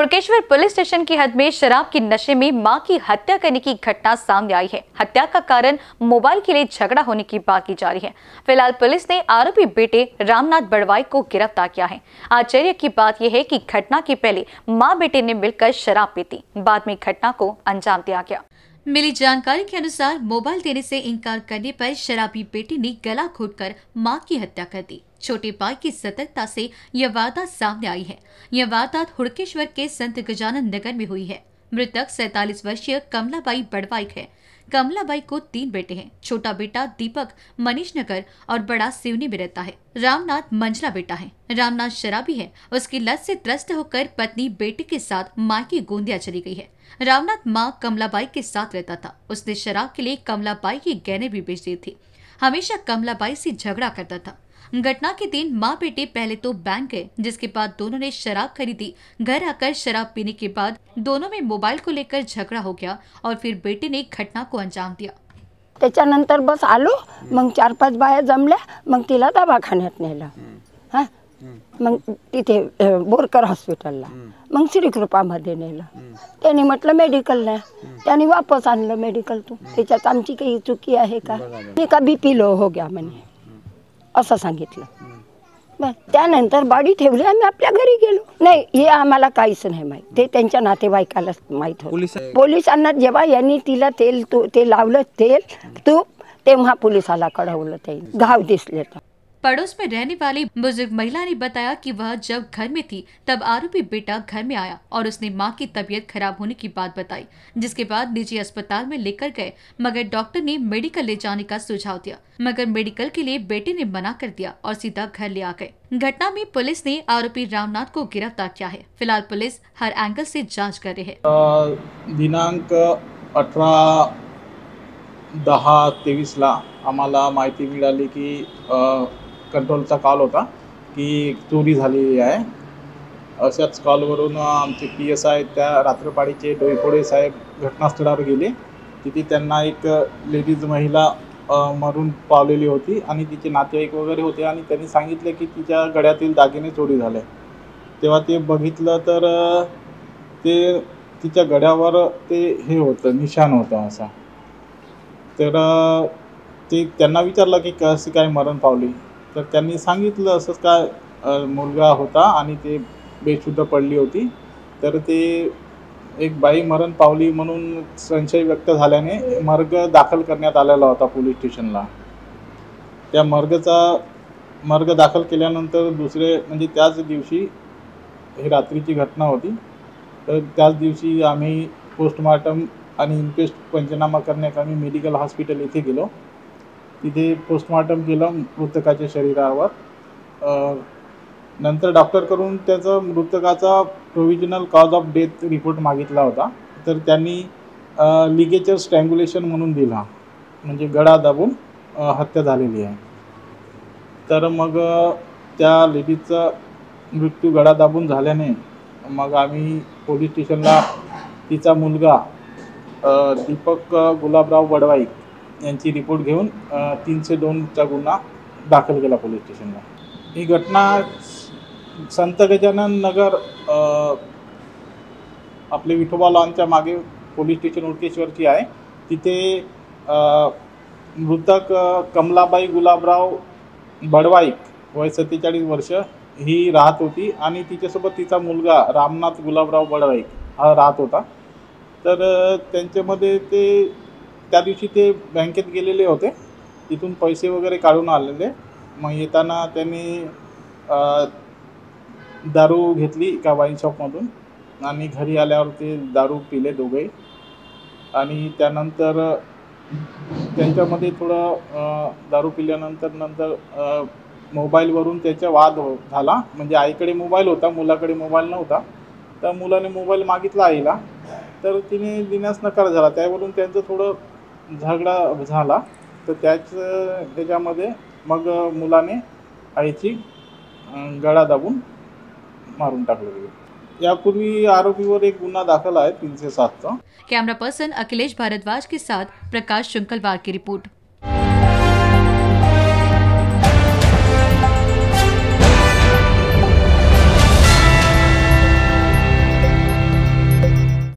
उड़केश्वर police station की हद में शराब के नशे में मां की हत्या करने की घटना सामने आई है। हत्या का कारण मोबाइल के लिए झगड़ा होने की बात की जा रही है। फिलहाल पुलिस ने आरोपी बेटे रामनाथ बड़वाइक को गिरफ्तार किया है। आश्चर्य की बात यह है कि घटना के पहले मां बेटे ने मिलकर शराब पीती, बाद में घटना को अंजाम दिया गया। मिली जानकारी के अनुसार मोबाइल देने से इनकार करने पर शराबी बेटे ने गला घोटकर मां की हत्या कर दी। छोटे भाई की सतर्कता से यह वारदात सामने आई है। यह वारदात उड़केश्वर के संत गजानन नगर में हुई है। मृतक 47 वर्षीय कमलाबाई बड़वाइक है। कमलाबाई को 3 बेटे हैं। छोटा बेटा दीपक मनीष नगर और बड़ा सिवनी में रहता है। रामनाथ मंझला बेटा है। रामनाथ शराबी है। उसकी लत से त्रस्त होकर पत्नी बेटे के साथ मायके गोंदिया चली गई है। रामनाथ मां कमलाबाई के साथ रहता था। उसने शराब के लिए कमलाबाई के गहने भी बेच दिए थे। हमेशा कमलाबाई से झगड़ा करता था। घटना के दिन मां बेटे पहले तो बैंक गए, जिसके बाद दोनों ने शराब खरीदी। घर आकर शराब पीने के बाद दोनों में मोबाइल को लेकर झगड़ा हो गया और फिर बेटे ने घटना को अंजाम दिया। त्याच्यानंतर बस आलो, मग 4-5 बाया जमल्या, मग तिला दवाखान्यात नेलं, हां मग तिथे बोरकर हॉस्पिटलला, मग श्रीकृपा मध्ये नेलं। त्याने म्हटलं मेडिकलला, त्याने वापस आणलं मेडिकलतून। त्याच्यात आमची काही चुकी आहे का? मी का बीपी लो हो गया म्हणे असं सांगितलं। बस त्यानंतर बाडी ठेवली, आम्ही आपल्या घरी गेलो। नाही, हे आम्हाला काहीच नाही माहिती, ते त्यांच्या नातेवाईकालाच माहित होतं। पोलिसांना जेव्हा यांनी तिला ते लावलं तेल तूप, तेव्हा पोलिसाला कळवलं, ते घाव दिसले। पड़ोस में रहने वाली बुजुर्ग महिला ने बताया कि वह जब घर में थी तब आरोपी बेटा घर में आया और उसने मां की तबीयत खराब होने की बात बताई, जिसके बाद निजी अस्पताल में लेकर गए, मगर डॉक्टर ने मेडिकल ले जाने का सुझाव दिया, मगर मेडिकल के लिए बेटे ने मना कर दिया और सीधा घर ले आ गए। घटना में पुलिस ने आरोपी रामनाथ को गिरफ्तार किया है। फिलहाल पुलिस हर एंगल से जाँच कर रही है। दिनांक 18/10/23 ला आम्हाला माहिती मिळाली की कंट्रोलचा कॉल होता की चोरी झालेली आहे। अशाच कॉलवरून आमचे PSI त्या रात्रपाडीचे डोईफोडे साहेब घटनास्थळावर गेले। तिथे त्यांना एक लेडीज महिला मरून पावलेली होती आणि तिचे नातेवाईक वगैरे होते आणि त्यांनी सांगितले की तिच्या गळ्यातील दागिने चोरी झाले। तेव्हा ते बघितलं तर ते तिच्या गळ्यावर ते हे होतं, निशाण होतं असा। तर ते त्यांना विचारलं की कशी काय मरण पावली, तर त्यांनी सांगितलं असंच काय मुलगा होता आणि ते बेशुद्ध पडली होती, तर ते एक बाई मरण पावली म्हणून संशय व्यक्त झाल्याने मर्ग दाखल करण्यात आलेला होता पोलीस स्टेशनला। त्या मर्ग दाखल केल्यानंतर दुसरे म्हणजे त्याच दिवशी, ही रात्रीची घटना होती, तर त्याच दिवशी आम्ही पोस्टमार्टम आणि इन्क्वेस्ट पंचनामा करण्यासाठी मेडिकल हॉस्पिटल इथे गेलो। तिथे पोस्टमार्टम केलं मृतकाच्या शरीरावर, नंतर डॉक्टरकडून त्याचा मृतकाचा provisional cause of death report मागितला होता, तर त्यांनी लिगेचर स्ट्रँग्युलेशन म्हणून दिला, म्हणजे गळा दाबून हत्या झालेली आहे। तर मग त्या लेडीजचा मृत्यू गळा दाबून झाल्याने मग आम्ही पोलीस स्टेशनला तिचा मुलगा दीपक गुलाबराव बड़वाइक यांची रिपोर्ट घेऊन 302 गुन्हा दाखल केला पोलीस स्टेशनला। ही घटना संत गजानन नगर आपले विठोबा लॉनच्या मागे पोलीस स्टेशन उड़केश्वरची आहे। तिथे मृतक कमलाबाई गुलाबराव बड़वाइक वय 47 वर्ष ही राहत होती आणि तिच्यासोबत तिचा मुलगा रामनाथ गुलाबराव बड़वाइक हा राहत होता। तर त्यांच्यामध्ये ते त्या दिवशी ते बँकेत गेलेले होते, तिथून पैसे वगैरे काढून आलेले। मग येताना त्यांनी दारू घेतली एका वाईन शॉपमधून आणि घरी आल्यावर ते दारू पिले दोघे आणि त्यानंतर त्यांच्यामध्ये थोडं दारू पिल्यानंतर नंतर मोबाईलवरून त्याचा वाद झाला, म्हणजे आईकडे मोबाईल होता, मुलाकडे मोबाईल नव्हता। तर मुलाने मोबाईल मागितला आईला, तर तिने देण्यास नकार झाला, त्यावरून त्यांचं थोडं झगडा झाला। तर त्याच्यामध्ये मग मुलाने आईची गळा दाबून मारून टाकली। यापूर्वी आरोपीवर एक गुन्हा दाखल आहे 307 चा। कैमरा पर्सन अखिलेश भारद्वाज के साथ प्रकाश शंकलवार की रिपोर्ट।